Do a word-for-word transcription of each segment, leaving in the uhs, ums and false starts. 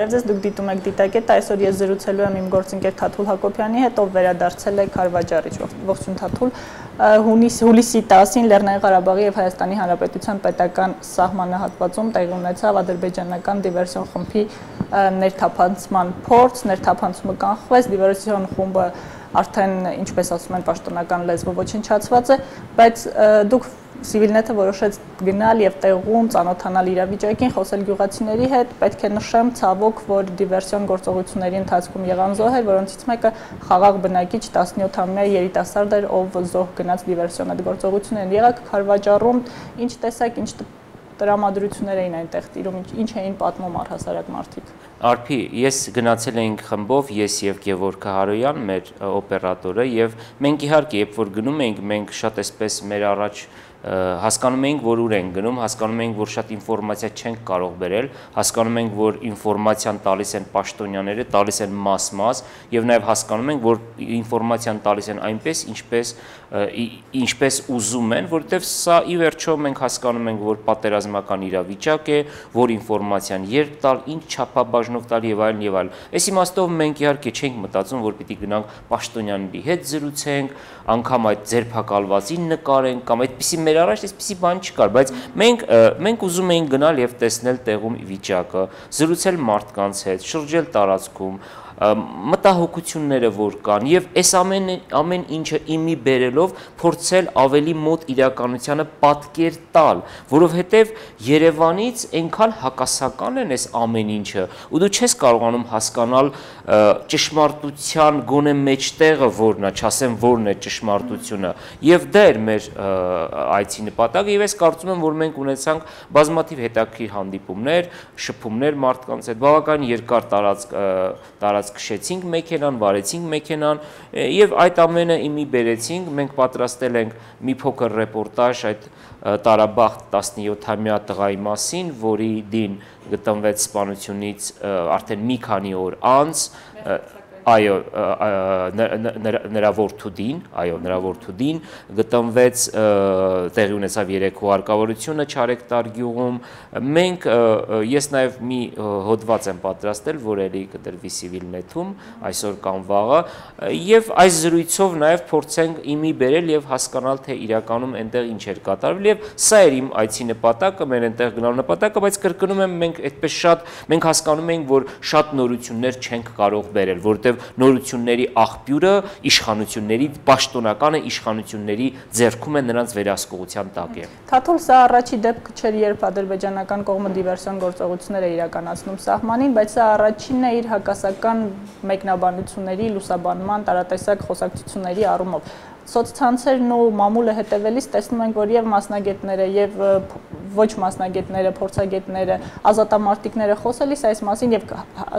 Բարև ձեզ, դուք դիտում եք դիտակետ, այսօր ես զրուցելու եմ իմ գործընկեր Թաղուլ Հակոբյանի հետ, ով վերադարձել է Քարվաճառից, ողջույն Թաղուլ, հուլիսի տասին Լեռնային Ղարաբաղի և Հայաստանի Հանրապետության պետական սահմանահատվածում տեղի ունեցավ ադրբեջանական դիվերսիոն խմբի ներթափանցման փորձ, ներթափանցումը կանխվեց, դիվերսիոն խումբը արդեն, ինչպես ասում են, պաշտոնական լեզվով ոչնչացված է, բայց դուք Սիվիլնետը որոշեց գնալ և տեղում ծանոթանալ իրավիճակին, խոսել գյուղացիների հետ, պետք է նշեմ ցավոք, որ դիվերսիոն գործողությունների ընթացքում եղան զոհեր, որոնցից մեկը խաղաղ բնակիչ տասնյոթամյա երիտասարդ էր, ով զոհ գնաց դիվերսիոն այդ գործողություններին։ Եղաք Քարվաճառում, ինչ տեսակ, ինչ տրամադրություններ էին այնտեղ տիրում, ինչ էին պատմում առհասարակ մարդիկ։ Արփի, ես գնացել էինք խմբով, ես և Գևորգ Հարոյան, մեր օպերատորը, և մենք իհարկե, երբ որ գնում էինք, մենք շատ էսպես մեր առաջ հասկանում էինք, որ ուր են գնում, հասկանում էինք, որ շատ ինֆորմացիա չենք կարող բերել, հասկանում ենք, որ ինֆորմացիան տալիս են պաշտոնյաները, տալիս են մաս-մաս, և նաև հասկանում ենք, որ ինֆորմացիան տալիս են այնպես, ինչպես ինչպես ուզում են, որտեվ սա ի վերջո մենք հասկանում ենք, որ պատերազմական իրավիճակ է, որ ինֆորմացիան երբ տալ, ինչ չափաբաժնով տալ եւ այլն եւ այլն։ Այս իմաստով մենք իհարկե չենք մտածում, որ պիտի գնանք պաշտոնյաների հետ զրուցենք, անգամ այդ ձերբակալվածին նկարենք կամ այդպիսի մեր առաջ այսպիսի բան չկար, բայց մենք մենք ուզում էինք գնալ եւ տեսնել տեղում վիճակը, զրուցել մարդկանց հետ, շրջել տարածքում, մտահոգությունները որ կան եւ այս ամեն ամեն ինչը իմի բերելով փորձել ավելի մոտ իրականությանը պատկեր տալ, որովհետեւ Երևանից այնքան հակասական են այս ամեն ինչը, ու դու չես կարողանում հասկանալ ճշմարտության գոնե մեջտեղը որն է, չասեմ որն է ճշմարտությունը։ Եվ դա էր մեր այցի նպատակը եւ ես կարծում եմ, որ մենք ունեցանք բազմաթիվ հետաքրքիր հանդիպումներ, շփումներ մարդկանց հետ, բավական երկար տարածք տարած կշեցինք մեքենան, վարեցինք մեքենան և այդ ամենը իմի բերեցինք, մենք պատրաստել ենք մի փոքր ռեպորտաժ այդ տարաբախտ տասնյոթամյա տղայի մասին, որի դին գտնվեց սպանությունից արդեն մի քանի օր անց, այո, նրա որդուդին, այո, նրա որդուդին գտնվեց, տեղի ունեցավ երեկո հարկավորությունը Չարեկտար գյուղում։ Մենք ես նաև մի հոդված եմ պատրաստել, որ ելի կտրվի Սիվիլնեթում այսօր կամ վաղը, եւ այս զրույցով նաև փորձենք իմի բերել եւ հասկանալ, թե իրականում այնտեղ ինչ էր կատարվել, եւ սա էր իմ այցի նպատակը, մեր այնտեղ գնալու նպատակը, բայց կրկնում եմ, մենք այդպես շատ մենք հասկանում ենք, որ շատ նորություններ չենք կարող բերել, որտեղ նորությունների աղբյուրը իշխանությունների պաշտոնականը իշխանությունների ձեռքում է, նրանց վերահսկողության տակ է։ Թաղուլ, սա առաջի դեպքը չէր, երբ ադրբեջանական կողմը դիվերսիոն գործողություններ է իրականացնում սահմանին, բայց սա առաջինն է իր հակասական մեկնաբանությունների, լուսաբանման, տարատեսակ խոսակցությունների առումով։ Սոցցանցերն ու մամուլը հետևելիս տեսնում ենք, որ եւ մասնագետները, եւ ոչ մասնագետները, փորձագետները, ազատամարտիկները խոսելիս այս մասին եւ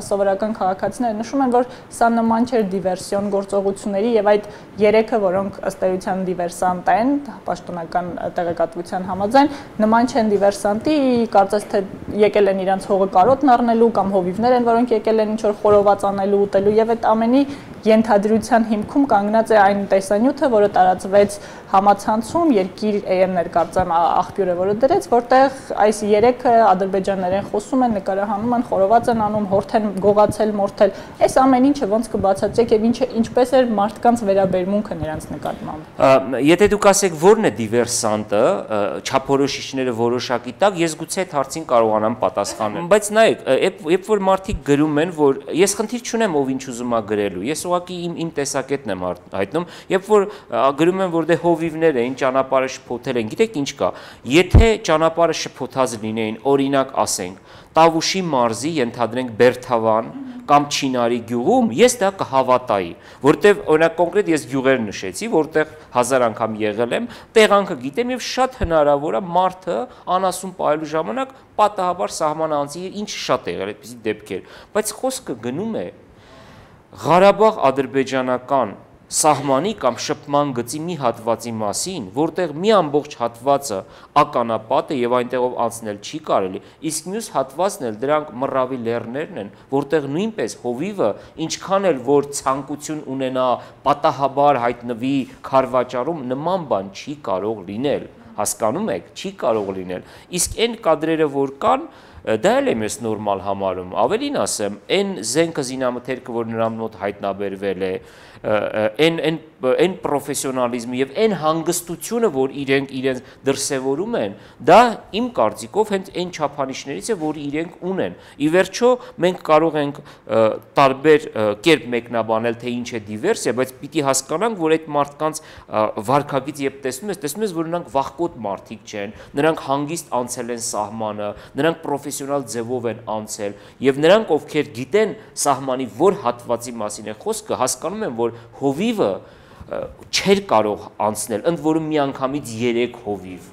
սովորական քաղաքացիները նշում են, որ սա նման չէր դիվերսիոն գործողությունների եւ այդ երեքը, որոնք ըստ էության դիվերսանտ են, պաշտոնական տեղեկատվության համաձայն, նման չեն դիվերսանտի, կարծես թե եկել են իրանց հողը կարոտն առնելու կամ հովիվներ են, որոնք եկել են ինչ որ խորոված անելու, ուտելու եւ այդ ամենի ենթադրության հիմքում կանգնած է այն տեսանյութը, որը տարածվեց համացանցում, երկիր է-ն-ներ կարծեմ աղբյուրը, որը դրեց, որտեղ այս երեքը ադրբեջաններեն խոսում են, նկարահանում են, խորոված են անում, հորդ են գողացել, մորթել։ Այս ամեն ինչը ոնց կբացատրեք եւ ինչը ինչպես էր մարդկանց վերաբերմունքը նրանց նկատմամբ։ Եթե դուք ասեք, որն է դիվերսանտը, չափորոշիչները որոշակի տակ, ես գուցե այդ հարցին կարողանամ պատասխանել։ Բայց նայեք, երբ որ մարդիկ գրում են, որ ես խնդիր չունեմ, ով ինչ ուզում է գրելու, ես ուղղակի իմ տեսակետն եմ հայտնում, երբ որ գրում են, որ դե հովիվներ էին, ճանապարհը շփոթել են, գիտեք ինչ կա, եթե ճանապարհը շփոթած լինեին, օրինակ ասենք, Տավուշի մարզի ենթադրենք Բերթավան կամ Չինարի գյուղում, ես դա կհավատայի, որտեվ օրինակ կոնկրետ ես գյուղեր նշեցի, որտեղ հազար անգամ եղել եմ, տեղանքը գիտեմ եւ շատ հնարավոր է մարդը անասուն պահելու ժամանակ պատահաբար սահմանանցի ինչ շատ եղել այդպիսի դեպքեր, բայց խոսքը գնում է Ղարաբաղ ադրբեջանական սահմանի կամ շփման գծի մի հատվածի մասին, որտեղ մի ամբողջ հատվածը ականապատ է եւ այնտեղով անցնել չի կարելի, իսկ մյուս հատվածն էլ դրանք մռավի լեռներն են, որտեղ նույնպես հովիվը ինչքան էլ որ ցանկություն ունենա պատահաբար հայտնվի Քարվաճառում, նման բան չի կարող լինել, հասկանում եք, չի կարող լինել։ Իսկ այն կադրերը որ կան, Դա էլ եմ ես նորմալ համարում, ավելին ասեմ, այն զենքը զինամթերքը, որ նրան մոտ հայտնաբերվել է, այն այն պրոֆեսիոնալիզմը եւ այն հանգստությունը, որ իրենք իրենց դրսեւորում են, դա իմ կարծիքով հենց այն չափանիշներից է, որ իրենք ունեն։ Ի վերջո, մենք կարող ենք տարբեր կերպ մեկնաբանել, թե ինչ է դիվերսիա, բայց պիտի հասկանանք, որ այդ մարդկանց վարքագիծ երբ տեսնում ես, տեսնում ես, որ նրանք վախկոտ մարդիկ չեն, նրանք հանգիստ անցել են սահմանը, նրանք պրոֆեսիոնալ ձևով են անցել եւ նրանք ովքեր գիտեն սահմանի որ հատվածի մասին է խոսքը հասկանում են որ հովիվը չեր կարող անցնել ընդ որում միանգամից երեք հովիվ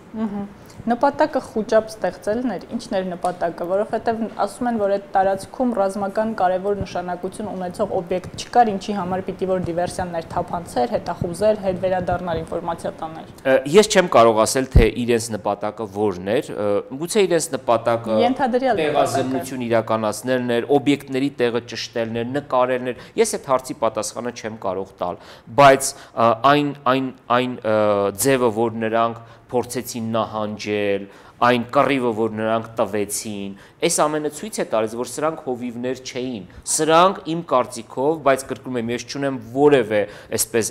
նպատակը խոճապ ստեղծելն էր ի՞նչն էր նպատակը որովհետեւ ասում են որ այդ տարածքում ռազմական կարևոր նշանակություն ունեցող օբյեկտ չկար ինչի համար պիտի որ դիվերսիաներ թափանցեր հետախուզեր հետ վերադառնալ ինֆորմացիա տաներ ես չեմ կարող ասել թե իրենց նպատակը որն էր գուցե իրենց նպատակը տեղազնություն իրականացնելն էր օբյեկտների տեղը ճշտելն էր նկարելն էր ես այդ հարցի պատասխանը չեմ կարող տալ բայց այն այն այն ձևը որ նրանք փորձեցին նահանջել, այն կռիվը, որ նրանք տվեցին, այս ամենը ցույց է տալիս, որ սրանք հովիվներ չէին, սրանք իմ կարծիքով, բայց կրկնում եմ, ես չունեմ որևէ, այսպես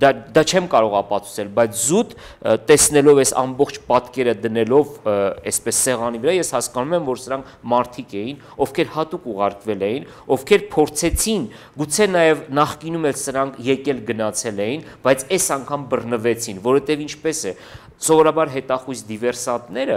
դա դա չեմ կարող ապացուցել, բայց զուտ տեսնելով այս ամբողջ պատկերը դնելով, այսպես սեղանի վրա, ես հասկանում եմ, որ սրանք մարդիկ էին, ովքեր հատուկ ուղարկվել էին, ովքեր փորձեցին, գուցե նաև նախկինում էլ սրանք եկել գնացել էին, բայց այս անգամ բռնվեցին, որովհետև ինչպես է Սովորաբար հետախույզ դիվերսանտները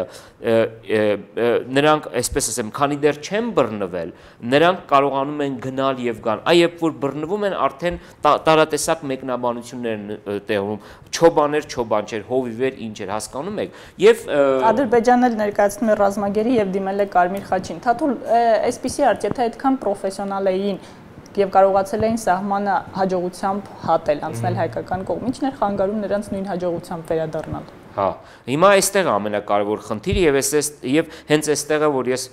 նրանք, այսպես ասեմ, քանի դեռ չեն բռնվել, նրանք կարողանում են գնալ եւ գան։ Այ երբ որ բռնվում են, արդեն տարատեսակ մեկնաբանություններ են տեղում, չոբաներ, չոբանջեր, հովիվեր, ինչ էր, հասկանում եք։ Եվ Ադրբեջանը ներկայացնում է ռազմագերի եւ դիմել է Կարմիր խաչին։ Թաթուլ, այսպիսի արդ, եթե այդքան պրոֆեսիոնալ էին Եվ կարողացել էին սահմանը հաջողությամբ հատել, անցնել հայկական կողմ։ Ինչն էր խանգարում նրանց նույն հաջողությամբ վերադառնալ։ Հա, հիմա այստեղ ամենակարևոր խնդիրը եւ ես եւ հենց այստեղը, որ ես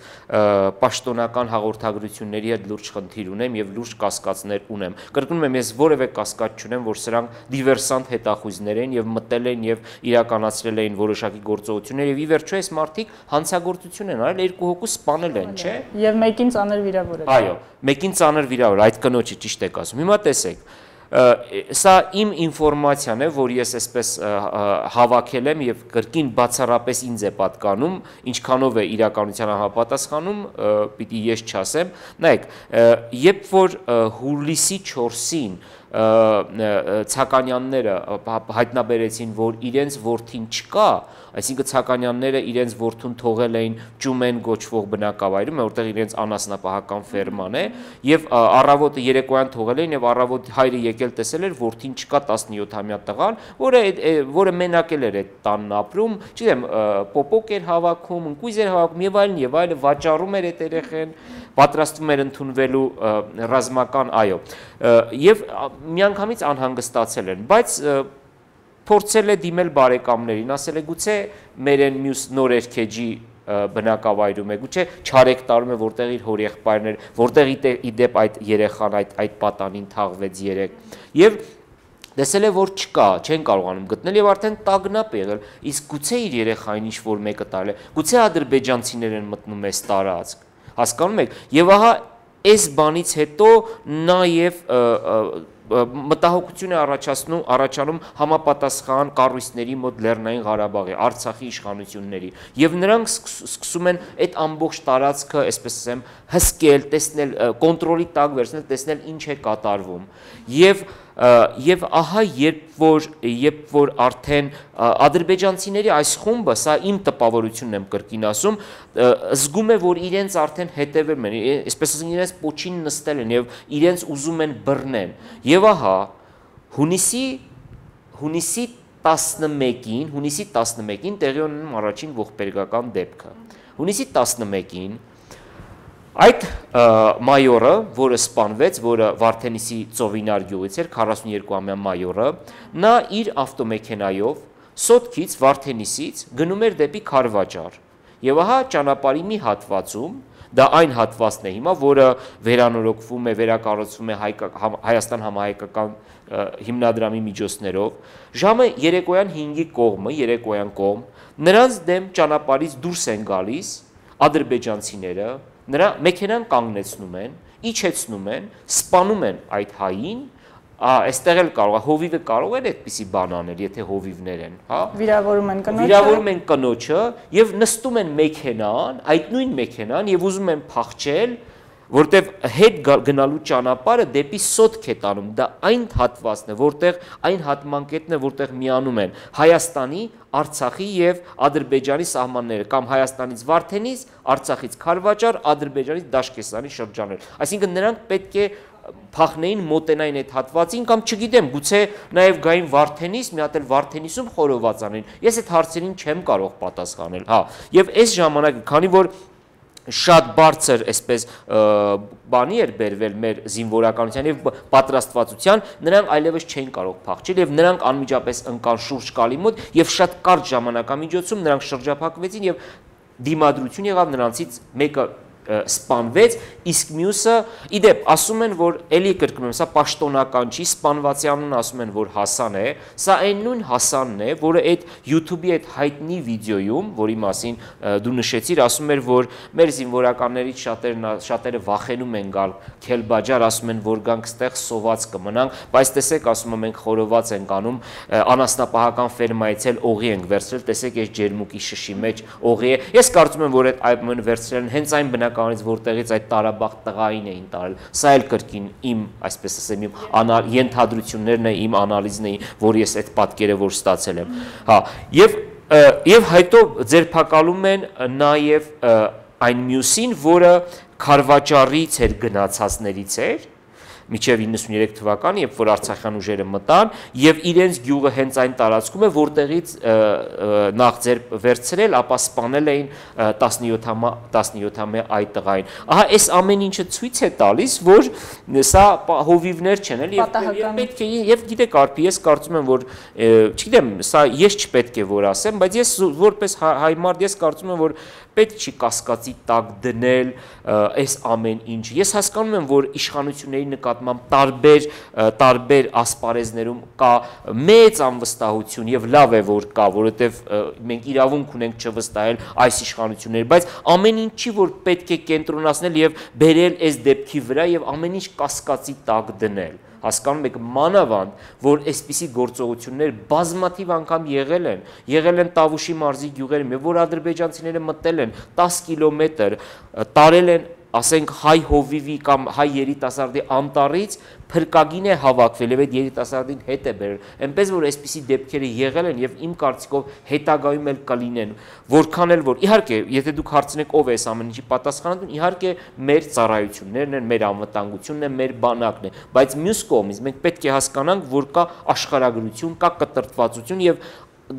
պաշտոնական հաղորդագրությունների հետ լուրջ խնդիր ունեմ եւ լուրջ կասկածներ ունեմ։ Կրկնում եմ, ես որևէ կասկած չունեմ, որ սրանք դիվերսանտ հետախույզներ են եւ մտել են եւ իրականացրել էին որոշակի գործողություններ եւ ի վերջո այս մարդիկ հանցագործություն են արել, երկու հոգու սպանել են, չէ՞։ Եվ մեկին ծանր վիրավորել։ Այո, մեկին ծանր վիրավորել, այդ կնոջը ճիշտ եք ասում։ Հիմա տեսեք։ Սա իմ ինֆորմացիան է, որ ես այսպես հավաքել եմ եւ կրկին բացառապես ինձ է պատկանում, ինչքանով է իրականությանը համապատասխանում, պիտի ես չասեմ։ Նայեք, երբ որ հուլիսի չորսին Ցականյանները հայտնաբերեցին, որ իրենց որդին չկա, այսինքն Ցականյանները իրենց որդուն թողել էին Ճումեն գոչվող բնակավայրում, որտեղ իրենց անասնապահական ֆերման է, եւ առավոտը երեկոյան թողել էին եւ առավոտ հայրը եկել տեսել էր որդին չկա տասնյոթամյա տղան, որը որը մենակ էր այդ տանն ապրում, չգիտեմ, պոպոկ էր հավաքում, ընկույզ էր հավաքում եւ այլն եւ այլն վաճառում էր այդ երեխեն, պատրաստվում էր ընդունվելու ռազմական, այո, եւ միանգամից անհանգստացել են, բայց փորձել է դիմել բարեկամներին, ասել է գուցե մերեն մյուս Նորերքեջի բնակավայրում է, գուցե Չարեկ տարում է, որտեղ իր հորեղբայրներ, որտեղ ի դեպ այդ երեխան այդ այդ պատանին թաղվեց երեք, եւ Դեսել է, որ չկա, չեն կարողանում գտնել եւ արդեն տագնապ է եղել, իսկ գուցե իր երեխային ինչ-որ մեկը տալել է, գուցե ադրբեջանցիներ են մտնում այս տարածք, հասկանում եք, եւ ահա այս բանից հետո նաեւ մտահոգություն է առաջացնում առաջանում համապատասխան կառույցների մոտ Լեռնային Ղարաբաղի, Արցախի իշխանությունների եւ նրանք սկսում են այդ ամբողջ տարածքը, այսպես ասեմ, հսկել, տեսնել կոնտրոլի տակ վերցնել, տեսնել ինչ է կատարվում եւ Եվ ահա երբ որ երբ որ արդեն ադրբեջանցիների այս խումբը, սա իմ տպավորությունն եմ կրկին ասում, զգում է որ իրենց արդեն հետևում են, այսպես ասենք իրենց պոչին նստել են եւ իրենց ուզում են բռնեն։ Եվ ահա հունիսի հունիսի տասնմեկին, հունիսի տասնմեկին տեղի ունենում առաջին ողբերգական դեպքը։ Հունիսի տասնմեկին Այդ մայորը, որը սպանվեց, որը Վարդենիսի ծովինար գյուղից էր, քառասունյոթամյա մայորը, նա իր ավտոմեքենայով Սոտքից, Վարդենիսից գնում էր դեպի Քարվաճառ։ Եվ ահա ճանապարհի մի հատվածում, դա այն հատվածն է հիմա, որը վերանորոգվում է, վերակառուցվում է Հայաստան Համահայկական հիմնադրամի միջոցներով, ժամը երեկոյան հինգի կողմը, երեկոյան կողմ, նրանց դեմ ճանապարհից դուրս են գալիս ադրբեջանցիները նրա մեքենան կանգնեցնում են, իջեցնում են, սպանում են այդ հային, այստեղ էլ կարող է հովիվը կարող է այդպիսի բան անել, եթե հովիվներ են, հա, վիրավորում են կնոջը, վիրավորում են կնոջը եւ նստում են մեքենան, այդ նույն մեքենան եւ ուզում են փախչել, որտեղ հետ գնալու ճանապարհը դեպի Սոտք է տանում, դա այն հատվածն է, որտեղ այն հատմանկետն է, որտեղ միանում են Հայաստանի, Արցախի եւ Ադրբեջանի սահմանները, կամ Հայաստանից Վարդենիս, Արցախից Քարվաճառ, Ադրբեջանից Դաշկեսանի շրջաններ։ Այսինքն նրանք պետք է փախնեին մոտենային այդ հատվածին կամ չգիտեմ, գուցե նաև գային Վարդենիս, մի հատ էլ Վարդենիսում խորոված անեն։ Ես այդ հարցերին չեմ կարող պատասխանել, հա։ Եվ այս ժամանակ, քանի որ շատ բարձր այսպես բանի էր բերվել մեր զինվորականության եւ պատրաստվածության, նրանք այլևս չեն կարող փախչել եւ նրանք անմիջապես ընկան շուրջ կալի մոտ եւ շատ կարճ ժամանակամիջոցում նրանք շրջափակվեցին եւ դիմադրություն եղավ, նրանցից մեկը սպանվեց, իսկ մյուսը, իդեպ, ասում են, որ էլի կրկնում եմ, սա պաշտոնական չի, սպանվածի անունն ասում են, որ Հասան է, սա այն նույն Հասանն է, որը այդ YouTube-ի այդ հայտնի վիդեոյում, որի մասին դու նշեցիր, ասում էր, որ մեր զինվորականներից շատերը վախենում են գալ Քարվաճառ, ասում են, որ գանք ստեղ սոված կմնանք, բայց տեսեք, ասում եմ, մենք խորոված ենք անում, անասնապահական ֆերմայից էլ օղի ենք վերցրել, տեսեք, այս ջերմուկի շշի մեջ օղի է։ Ես կարծում եմ, որ այդ այբմն վերցրել են հենց այն բնակ կանից որտեղից այդ տարաբախտ տղային էին տարել, սա էլ կրկին իմ, այսպես ասեմ, իմ ենթադրություններն է, իմ անալիզն է, որ ես այդ պատկերը որ ստացել եմ, հա, եւ եւ հետո ձերբակալում են նաեւ այն մյուսին, որը Քարվաճառից էր գնացածներից էր մինչև հինգ երեք թվականը, երբ որ արցախյան ուժերը մտան եւ իրենց գյուղը հենց այն տարածքում է, որտեղից նախ ձերբ վերցրել, ապա սպանել էին տասնյոթամյա այդ տղային։ Ահա այս ամեն ինչը ցույց է տալիս, որ սա հովիվներ չեն, էլի, եւ պետք է եւ գիտեք, արփի, ես կարծում եմ, որ չգիտեմ, սա ես չպետք է որ ասեմ, բայց ես որպես հայ մարդ ես կարծում եմ, որ պետք չի կասկածի տակ դնել այս ամեն ինչ։ Ես հասկանում եմ, որ իշխանությունների նկատմամբ տարբեր տարբեր ասպարեզներում կա մեծ անվստահություն եւ լավ է որ կա, որովհետեւ մենք իրավունք ունենք չվստահել այս իշխանությունները, բայց ամեն ինչի որ պետք է կենտրոնացնել եւ բերել այս դեպքի վրա եւ ամեն ինչ կասկածի տակ դնել։ Հասկանում եք, մանավանդ, որ այսպիսի գործողություններ բազմաթիվ անգամ եղել են, եղել են Տավուշի մարզի գյուղերում, որ ադրբեջանցիները մտել են տաս կիլոմետր, տարել են, ասենք, հայ հովիվի կամ հայ երիտասարդի անտառից, փրկագին է հավաքվել եւ այդ երիտասարդին հետ է բերել։ Էնպես որ այսպիսի դեպքերը եղել են եւ իմ կարծիքով հետագայում էլ կլինեն, որքան էլ որ իհարկե, եթե դուք հարցնեք ով է այս ամեն ինչի պատասխանատուն, իհարկե մեր ծառայություններն են, մեր անվտանգությունն է, մեր բանակն է, բայց մյուս կողմից մենք պետք է հասկանանք, որ կա աշխարհագրություն, կա կտրտվածություն եւ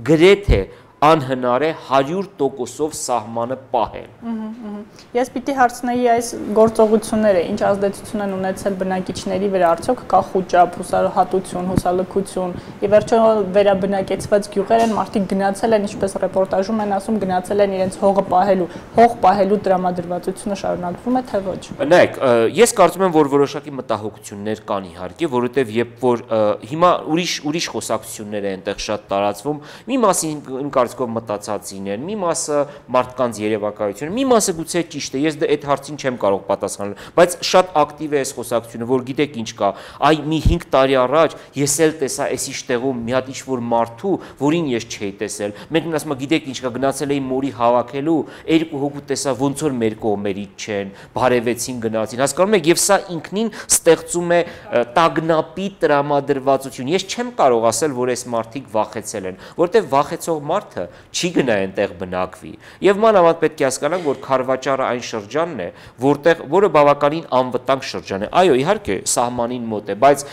գրեթե անհնար է հարյուր տոկոսով սահմանը պահել։ Ես պիտի հարցնեի, այս գործողությունները ինչ ազդեցություն են ունեցել բնակիչների վրա, արդյոք կա խուճապ, հուսահատություն, հուսալքություն, եւ վերջո վերաբնակեցված գյուղեր են, մարդիկ գնացել են, ինչպես ռեպորտաժում են ասում, գնացել են իրենց հողը պահելու, հող պահելու դրամադրվածությունը շարունակվում է թե ոչ։ Նայեք, ես կարծում եմ, որ որոշակի մտահոգություններ կան իհարկե, որովհետեւ երբ որ հիմա ուրիշ ուրիշ խոսակցություններ են այնտեղ շատ տարածվում, մի մասին իմ կով մտածածին են, մի մասը մարդկանց երևակայություն, մի մասը գուցե ճիշտ է, ես դա այդ հարցին չեմ կարող պատասխանել, բայց շատ ակտիվ է այս խոսակցությունը, որ գիտեք ինչ կա, այ մի հինգ տարի առաջ ես էլ տեսա այս իշտեղում մի հատ ինչ-որ մարդու, որին ես չէի տեսել, մեկն ասում է գիտեք ինչ կա, գնացել էի մորի հավաքելու, երկու հոգու տեսա ոնց որ մեր կողմերից չեն, բարևեցին գնացին, հասկանում եք, եւ սա ինքնին ստեղծում է տագնապի տրամադրվածություն, ես չեմ կարող ասել, որ այս մարդիկ վախեցել են, որտեղ վախեցող մարդ չի գնա այնտեղ բնակվի։ Եվ մանավանդ պետք է հասկանանք, որ Քարվաճառը այն շրջանն է, որտեղ որը բավականին անվտանգ շրջան է։ Այո, իհարկե, սահմանին մոտ է, բայց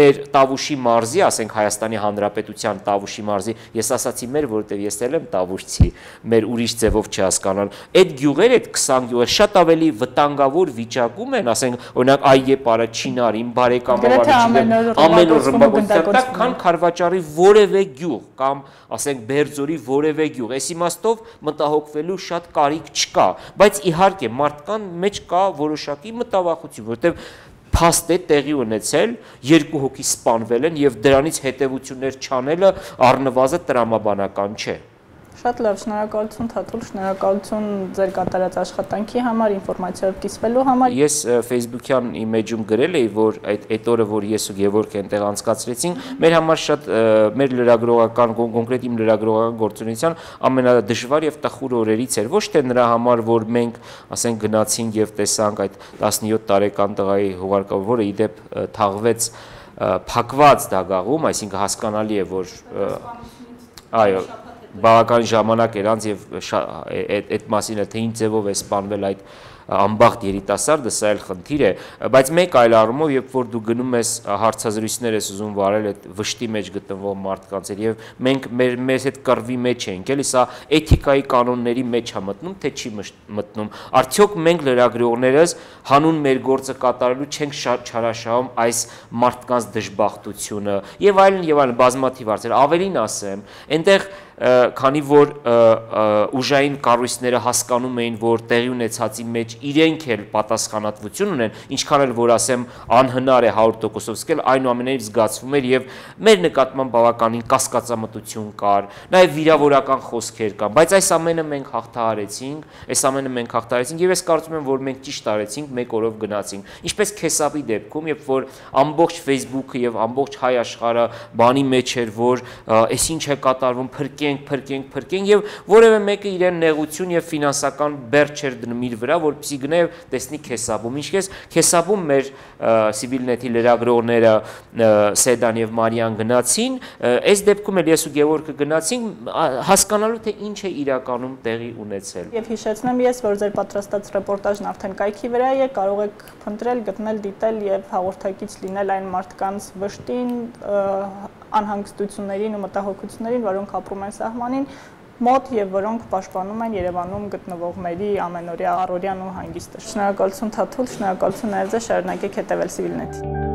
մեր Տավուշի մարզի, ասենք Հայաստանի Հանրապետության Տավուշի մարզի, ես ասացի մեր, որովհետև ես էլ եմ տավուշցի, մեր ուրիշ ձևով չհասկանան։ Այդ գյուղերը, այդ քսան գյուղը շատ ավելի վտանգավոր վիճակում են, ասենք, օրինակ Այեպարը, Չինարը, իմ բարեկամավարը, ամեն օր ռմբակոծություն, քան Քարվաճառի որևէ գյուղ կամ ասենք Ձորի որևէ գյուղ, այս իմաստով մտահոգվելու շատ կարիք չկա, բայց իհարկե մարդկան մեջ կա որոշակի մտավախություն, որտեղ փաստ է տեղի ունեցել, երկու հոգի սպանվել են եւ դրանից հետեւություններ չանելը առնվազն տրամաբանական չէ։ Շատ լավ, շնորհակալություն Թաթուլ, շնորհակալություն ձեր կատարած աշխատանքի համար, ինֆորմացիայով կիսվելու համար։ Ես Facebook-յան image-ում գրել էի, որ այդ այդ օրը, որ ես ու Գևորգ այնտեղ անցկացրեցինք, մեր համար շատ մեր լրագրողական կոնկրետ իմ լրագրողական գործունեության ամենադժվար եւ տխուր օրերից էր, ոչ թե նրա համար, որ մենք, ասենք, գնացինք եւ տեսանք այդ տասնյոթ տարեկան տղայի հուղարկը, որը ի դեպ թաղվեց փակված դագաղում, այսինքն հասկանալի է, որ այո բավական ժամանակ էր անց եւ այդ մասին թե ինչ ձևով է սպանվել այդ անբախտ երիտասարդը, սա էլ խնդիր է, բայց մեկ այլ առումով, երբ որ դու գնում ես հարցազրույցներ ես ուզում վարել այդ վշտի մեջ գտնվող մարդկանց եւ մենք մեր մեզ այդ կռվի մեջ ենք, էլի սա էթիկայի կանոնների մեջ է մտնում, թե չի մտնում։ Արդյոք մենք լրագրողներս հանուն մեր գործը կատարելու չենք չարաշահում այս մարդկանց դժբախտությունը եւ այլն եւ այլն բազմաթիվ հարցեր։ Ավելին ասեմ, այնտեղ քանի որ ուժային կառույցները հասկանում էին, որ տեղի ունեցածի մեջ իրենք էլ պատասխանատվություն ունեն, ինչքան էլ որ ասեմ անհնար է հարյուր տոկոսով սկսել, այնուամենայնիվ զգացվում էր եւ մեր նկատմամբ բավականին կասկածամտություն կար, նաեւ վիրավորական խոսքեր կան, բայց այս ամենը մենք հաղթահարեցինք, այս ամենը մենք հաղթահարեցինք եւ ես կարծում եմ, որ մենք ճիշտ արեցինք, մեկ օրով գնացինք։ Ինչպես քեսապի դեպքում, երբ որ ամբողջ Facebook-ը եւ ամբողջ հայ աշխարհը բանի մեջ էր, որ այս ինչ է կատարվում, փրկե փրկենք, փրկենք եւ որևէ մեկը իրեն նեղություն եւ ֆինանսական բերջ էր դնում իր վրա, որպեսզի գնա եւ տեսնի քեսաբում։ Ինչպես քեսաբում մեր Սիվիլնետի լրագրողները Սեդան եւ Մարիան գնացին, այս դեպքում էլ ես ու Գևորգը գնացինք հասկանալու, թե ինչ է իրականում տեղի ունեցել։ Եվ հիշեցնեմ ես, որ ձեր պատրաստած ռեպորտաժն արդեն կայքի վրա է, կարող եք փնտրել, գտնել, դիտել եւ հաղորդակից լինել այն մարդկանց վշտին, անհանգստություններին ու մտահոգություններին, որոնք ապրում են սահմանին մոտ եւ որոնք պաշտպանում են Երևանում գտնվողների ամենօրյա առօրյան ու հանգիստը։ Շնորհակալություն Թաթուլ, շնորհակալություն նաեւ ձեզ, շարունակեք հետեւել Սիվիլնետին։